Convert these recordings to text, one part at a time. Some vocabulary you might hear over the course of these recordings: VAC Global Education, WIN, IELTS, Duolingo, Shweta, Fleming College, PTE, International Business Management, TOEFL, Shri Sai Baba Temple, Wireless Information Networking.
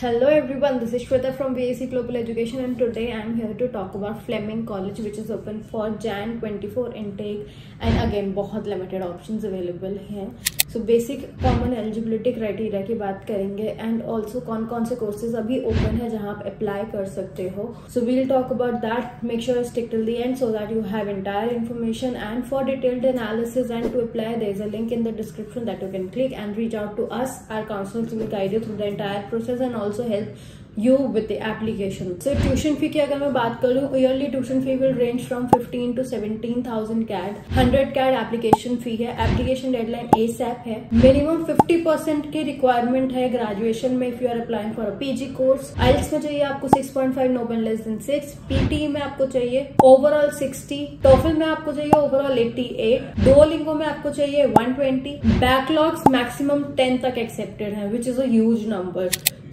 Hello everyone, this is Shweta from VAC Global Education and today I am here to talk about Fleming College which is open for Jan 24 intake and again बहुत limited options available हैं. So basic common eligibility criteria की बात करेंगे and also कौन कौन से courses अभी open हैं जहाँ आप apply कर सकते हो. So we'll talk about that. Make sure you stick till the end so that you have entire information and for detailed analysis and to apply there is a link in the description that you can click and reach out to us. Our counselors will guide you through the entire process and also help you with the application. So tuition fee की अगर मैं बात करूँ, yearly tuition fee will range from 15 to 17,000 CAD. 100 CAD application fee है. Application deadline ASAP है. Minimum 50% के requirement है graduation में if you are applying for a PG course. IELTS में चाहिए आपको 6.5 no more less than 6. PTE में आपको चाहिए overall 60. TOEFL में आपको चाहिए overall 88. Duolingo में आपको चाहिए 120. Backlogs maximum 10 तक accepted हैं, which is a huge number.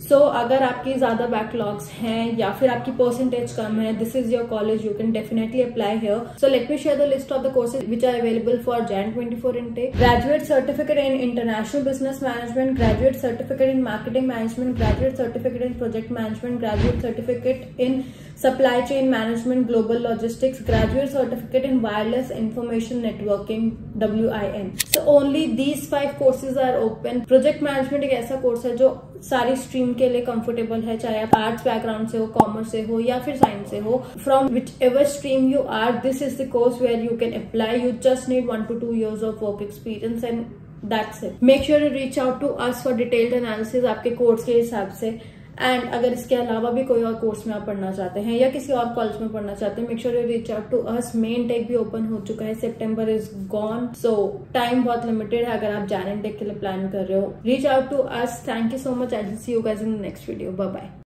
So, अगर आपकी ज़्यादा बैकलॉग्स हैं या फिर आपकी परसेंटेज कम है, this is your college, you can definitely apply here. So let me share the list of the courses which are available for Jain 24 intake. Graduate certificate in international business management, graduate certificate in marketing management, graduate certificate in project management, graduate certificate in supply chain management, global logistics, graduate certificate in wireless information networking WIN. So only these 5 courses are open. Project management एक ऐसा course है जो सारी stream के लिए comfortable है, चाहे आप आर्ट्स बैकग्राउंड से हो, कॉमर्स से हो या फिर साइंस से हो. From whichever stream you are, this is the course where you can apply. You just need 1 to 2 years of work experience and that's it. Make sure you reach out to us for detailed analysis आपके course के हिसाब से. And अगर इसके अलावा भी कोई और कोर्स में आप पढ़ना चाहते हैं या किसी और कॉलेज में पढ़ना चाहते हैं, make sure you reach out to us. Main take भी ओपन हो चुका है, September is gone, so time बहुत लिमिटेड है अगर आप जैन टेक के लिए प्लान कर रहे हो. Reach out to us. Thank you so much. I will see you guys in the next video. Bye bye.